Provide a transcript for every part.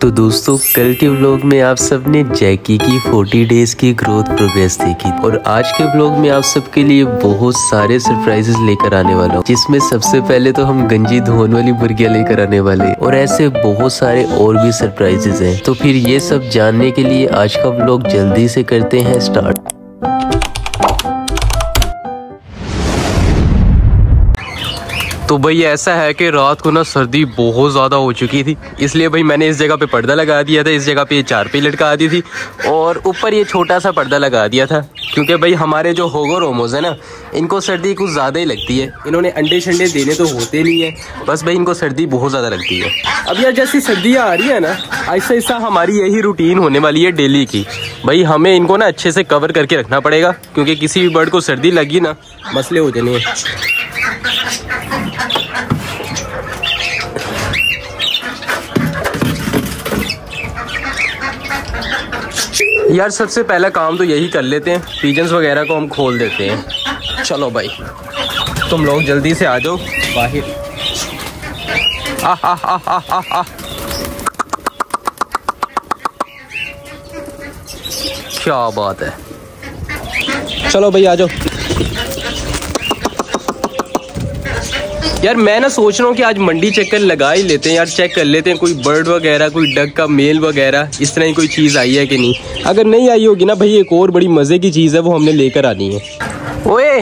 तो दोस्तों कल के व्लॉग में आप सब ने जैकी की 40 डेज की ग्रोथ प्रोग्रेस देखी और आज के व्लॉग में आप सबके लिए बहुत सारे सरप्राइजेस लेकर आने वाला हूँ, जिसमें सबसे पहले तो हम गंजी धोने वाली मुर्गियाँ लेकर आने वाले और ऐसे बहुत सारे और भी सरप्राइजेस हैं। तो फिर ये सब जानने के लिए आज का व्लॉग जल्दी से करते हैं स्टार्ट। तो भाई ऐसा है कि रात को ना सर्दी बहुत ज़्यादा हो चुकी थी, इसलिए भाई मैंने इस जगह पे पर्दा लगा दिया था, इस जगह पे ये चारपाई लटका दी थी और ऊपर ये छोटा सा पर्दा लगा दिया था, क्योंकि भाई हमारे जो होगो रोमोज है ना, इनको सर्दी कुछ ज़्यादा ही लगती है। इन्होंने अंडे शंडे देने तो होते नहीं है, बस भाई इनको सर्दी बहुत ज़्यादा लगती है। अब यार जैसी सर्दियाँ आ रही है ना, ऐसा ऐसा हमारी यही रूटीन होने वाली है डेली की। भाई हमें इनको ना अच्छे से कवर करके रखना पड़ेगा, क्योंकि किसी भी बर्ड को सर्दी लगी ना मसले हो जाने हैं। यार सबसे पहला काम तो यही कर लेते हैं, पीजन्स वगैरह को हम खोल देते हैं। चलो भाई तुम लोग जल्दी से आ जाओ बाहर। क्या बात है, चलो भाई आ जाओ। यार मैं ना सोच रहा हूँ कि आज मंडी चक्कर लगा ही लेते हैं यार, चेक कर लेते हैं कोई बर्ड वगैरह, कोई डक का मेल वगैरह इस तरह की कोई चीज़ आई है कि नहीं। अगर नहीं आई होगी ना भाई, एक और बड़ी मज़े की चीज़ है वो हमने लेकर आनी है। ओए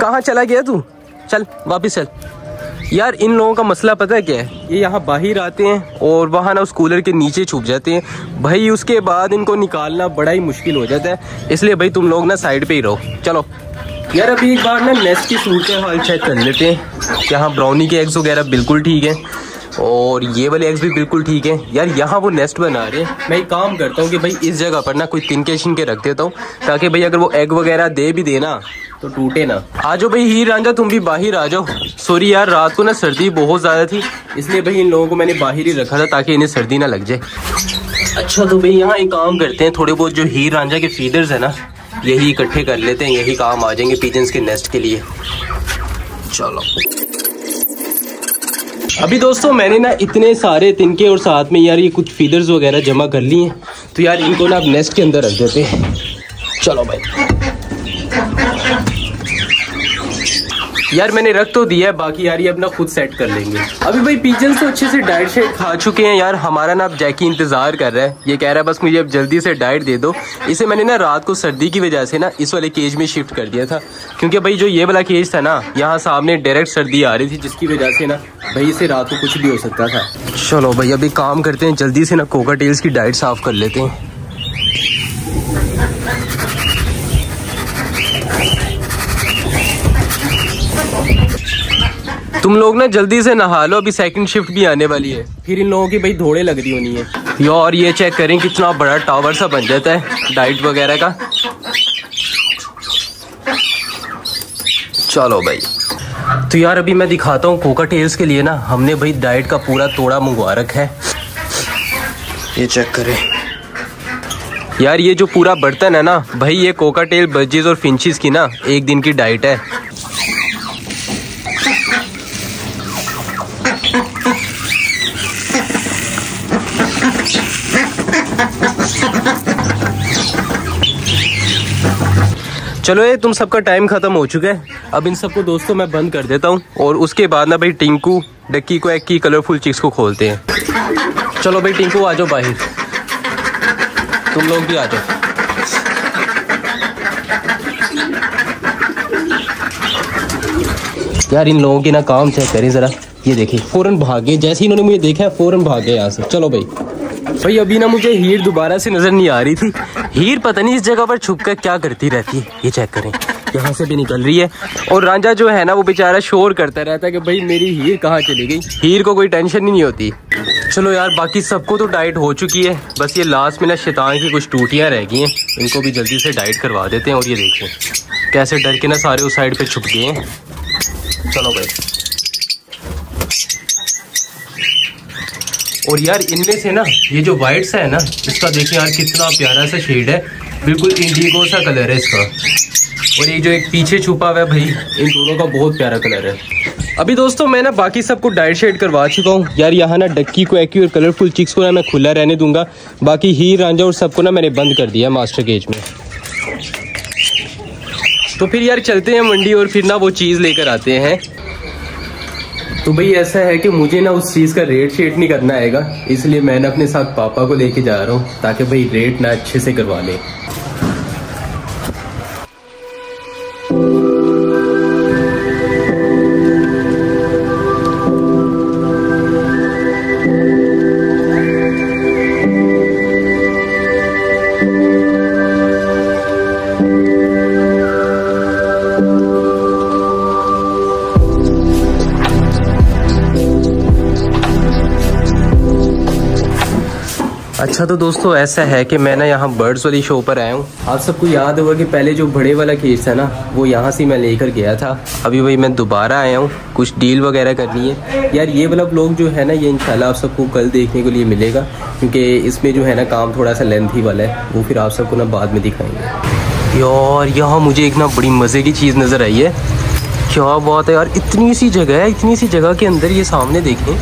कहाँ चला गया तू, चल वापस चल। यार इन लोगों का मसला पता है क्या है, ये यहाँ बाहर आते हैं और वहाँ ना उस कूलर के नीचे छुप जाते हैं भाई, उसके बाद इनको निकालना बड़ा ही मुश्किल हो जाता है। इसलिए भाई तुम लोग ना साइड पर ही रहो। चलो यार अभी एक बार ना नेस्ट की सूरत हाल चेक कर लेते हैं। यहाँ ब्राउनी के एग्स वगैरह बिल्कुल ठीक है और ये वाले एग्स भी बिल्कुल ठीक है। यार यहाँ वो नेस्ट बना रहे हैं, मैं एक काम करता हूँ कि भाई इस जगह पर ना कोई तिनके शिनके रख देता हूँ, ताकि भाई अगर वो एग वगैरह दे भी देना तो टूटे ना। आ जाओ भाई हीर रांझा, तुम भी बाहर आ जाओ। सॉरी यार रात को ना सर्दी बहुत ज़्यादा थी, इसलिए भाई इन लोगों को मैंने बाहर ही रखा था ताकि इन्हें सर्दी ना लग जाए। अच्छा तो भाई यहाँ एक काम करते हैं, थोड़े बहुत जो हीर रांझा के फीडर्स है ना यही इकट्ठे कर लेते हैं, यही काम आ जाएंगे पिजन्स के नेस्ट के लिए। चलो अभी दोस्तों मैंने ना इतने सारे तिनके और साथ में यार ये कुछ फीडर्स वगैरह जमा कर लिए हैं, तो यार इनको ना अब नेस्ट के अंदर रख देते हैं। चलो भाई यार मैंने रख तो दिया है, बाकी यार ये अपना खुद सेट कर लेंगे। अभी भाई पिजन्स तो अच्छे से डाइट शेट खा चुके हैं। यार हमारा ना अब जैकी इंतज़ार कर रहा है, ये कह रहा है बस मुझे अब जल्दी से डाइट दे दो। इसे मैंने ना रात को सर्दी की वजह से ना इस वाले केज में शिफ्ट कर दिया था, क्योंकि भाई जो ये वाला केज था ना यहाँ सामने डायरेक्ट सर्दी आ रही थी, जिसकी वजह से ना भाई इसे रात को कुछ भी हो सकता था। चलो भाई अभी काम करते हैं, जल्दी से ना कोकाटेल्स की डाइट साफ़ कर लेते हैं। तुम लोग ना जल्दी से नहा लो, अभी सेकंड शिफ्ट भी आने वाली है, फिर इन लोगों की भाई धोड़े लग रही होनी है। यार ये चेक करें कितना बड़ा टावर सा बन जाता है डाइट वगैरह का। चलो भाई तो यार अभी मैं दिखाता हूँ कोकाटेल्स के लिए ना हमने भाई डाइट का पूरा तोड़ा मंगवा रखा है। ये चेक करें यार, ये जो पूरा बर्तन है ना भाई ये कोकाटेल बजीज और फिंचेस की ना एक दिन की डाइट है। चलो ये तुम सबका टाइम ख़त्म हो चुका है, अब इन सबको दोस्तों मैं बंद कर देता हूँ और उसके बाद ना भाई टिंकू डक्की को एक की कलरफुल चिक्स को खोलते हैं। चलो भाई टिंकू आ जाओ बाहर, तुम लोग भी आ जाओ। यार इन लोगों की ना काम चेक करें ज़रा, ये देखिए फ़ौरन भागे, जैसे ही इन्होंने मुझे देखा है फ़ौरन भागे यहाँ से। चलो भाई भाई अभी ना मुझे हीर दोबारा से नज़र नहीं आ रही थी, हीर पता नहीं इस जगह पर छुप कर क्या करती रहती है। ये चेक करें यहाँ से भी निकल रही है और रांझा जो है ना वो बेचारा शोर करता रहता है कि भाई मेरी हीर कहाँ चली गई। हीर को कोई टेंशन ही नहीं होती। चलो यार बाकी सबको तो डाइट हो चुकी है, बस ये लास्ट में ना शैतान की कुछ टूटियाँ रह गई हैं, इनको भी जल्दी से डाइट करवा देते हैं। और ये देखें कैसे डर के ना सारे उस साइड पर छुप गए हैं। चलो भाई और यार इनमें से ना ये जो वाइट सा है ना इसका देखिए यार कितना प्यारा सा शेड है, बिल्कुल इंडिगो सा कलर है इसका। और ये जो एक पीछे छुपा हुआ है भाई, इन दोनों का बहुत प्यारा कलर है। अभी दोस्तों मैं ना बाकी सबको डाइट शेड करवा चुका हूँ यार। यहाँ ना डक्की को, एक्की और कलरफुल चिक्स को ना मैं खुला रहने दूंगा। बाकी हीर, रांझा और सबको ना मैंने बंद कर दिया मास्टर केज में। तो फिर यार चलते हैं मंडी और फिर ना वो चीज़ लेकर आते हैं। तो भाई ऐसा है कि मुझे ना उस चीज़ का रेट शेट नहीं करना आएगा, इसलिए मैं ना अपने साथ पापा को लेके जा रहा हूँ ताकि भाई रेट ना अच्छे से करवा लें। अच्छा तो दोस्तों ऐसा है कि मैं ना यहाँ बर्ड्स वाली शो पर आया हूँ। आप सबको याद होगा कि पहले जो बड़े वाला केस है ना वो यहाँ से मैं लेकर गया था। अभी वही मैं दोबारा आया हूँ, कुछ डील वगैरह करनी है। यार ये वाला ब्लॉग जो है ना ये इंशाल्लाह आप सबको कल देखने के लिए मिलेगा, क्योंकि इसमें जो है ना काम थोड़ा सा लेंथी वाला है, वो फिर आप सबको ना बाद में दिखाएंगे। यार यहाँ मुझे एक ना बड़ी मज़े की चीज़ नज़र आई है। क्या बात है यार, इतनी सी जगह है, इतनी सी जगह के अंदर ये सामने देखें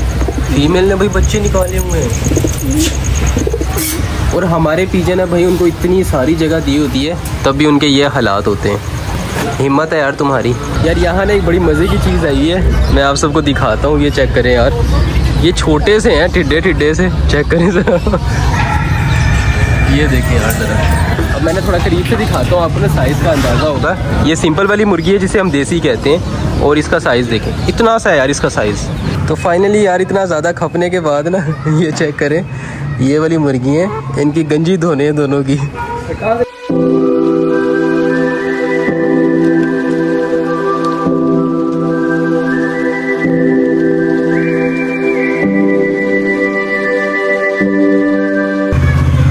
फीमेल ने भाई बच्चे निकाले हुए हैं। और हमारे पिजन है भाई, उनको इतनी सारी जगह दी होती है तब भी उनके ये हालात होते हैं। हिम्मत है यार तुम्हारी। यार यहाँ ना एक बड़ी मज़े की चीज़ आई है, मैं आप सबको दिखाता हूँ। ये चेक करें यार, ये छोटे से हैं, टिड्डे टिड्डे से। चेक करें ज़रा, ये देखें यार ज़रा। अब मैंने थोड़ा करीब से दिखाता हूँ, आपको ना साइज़ का अंदाज़ा होगा। ये सिंपल वाली मुर्गी है जिसे हम देसी कहते हैं, और इसका साइज़ देखें, इतना सा है यार इसका साइज़। तो फाइनली यार इतना ज़्यादा खपने के बाद ना ये चेक करें, ये वाली मुर्गी हैं, इनकी गंजी धोने हैं दोनों की।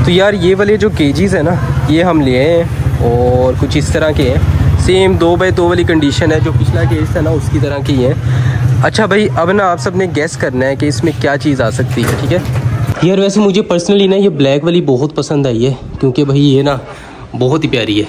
तो यार ये वाले जो केजीज है ना ये हम ले आए हैं, और कुछ इस तरह के हैं, सेम 2x2 वाली कंडीशन है जो पिछला केज था ना उसकी तरह की है। अच्छा भाई अब ना आप सब ने गेस करना है कि इसमें क्या चीज़ आ सकती है, ठीक है। यार वैसे मुझे पर्सनली ना ये ब्लैक वाली बहुत पसंद आई है, क्योंकि भाई ये ना बहुत ही प्यारी है।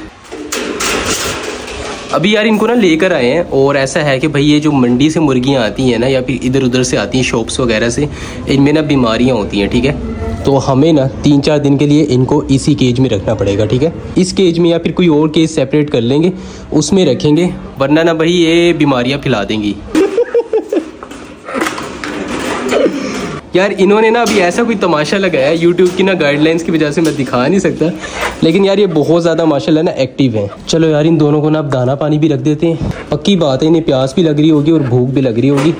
अभी यार इनको ना लेकर आए हैं, और ऐसा है कि भाई ये जो मंडी से मुर्गियाँ आती हैं ना या फिर इधर उधर से आती हैं शॉप्स वगैरह से, इनमें ना बीमारियाँ होती हैं, ठीक है। तो हमें ना 3-4 दिन के लिए इनको इसी केज में रखना पड़ेगा, ठीक है। इस केज में या फिर कोई और केज सेपरेट कर लेंगे, उसमें रखेंगे, वरना ना भाई ये बीमारियाँ फैला देंगी। यार इन्होंने ना अभी ऐसा कोई तमाशा लगाया, YouTube की ना गाइडलाइंस की वजह से मैं दिखा नहीं सकता, लेकिन यार ये बहुत ज़्यादा माशाल्लाह ना एक्टिव हैं। चलो यार इन दोनों को ना अब दाना पानी भी रख देते हैं। पक्की बात है इन्हें प्यास भी लग रही होगी और भूख भी लग रही होगी।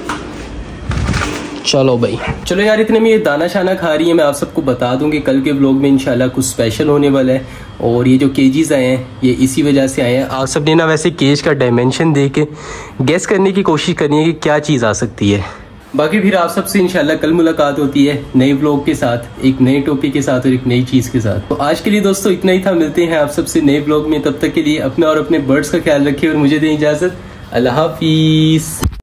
चलो भाई, चलो यार इतने में ये दाना शाना खा रही है। मैं आप सबको बता दूं कि कल के ब्लॉग में इंशाल्लाह कुछ स्पेशल होने वाला है, और ये जो केजीज आए हैं ये इसी वजह से आए हैं। आप सब ने ना वैसे केज का डायमेंशन दे के गेस करने की कोशिश करनी है कि क्या चीज़ आ सकती है। बाकी फिर आप सबसे इंशाल्लाह कल मुलाकात होती है नए ब्लॉग के साथ, एक नए टॉपिक के साथ और एक नई चीज़ के साथ। तो आज के लिए दोस्तों इतना ही था, मिलते हैं आप सबसे नए ब्लॉग में। तब तक के लिए अपना और अपने बर्ड्स का ख्याल रखिए और मुझे दें इजाज़त। अल्लाह हाफिज़।